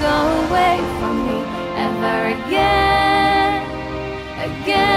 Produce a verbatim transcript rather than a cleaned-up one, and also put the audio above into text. Go away from me ever again, again.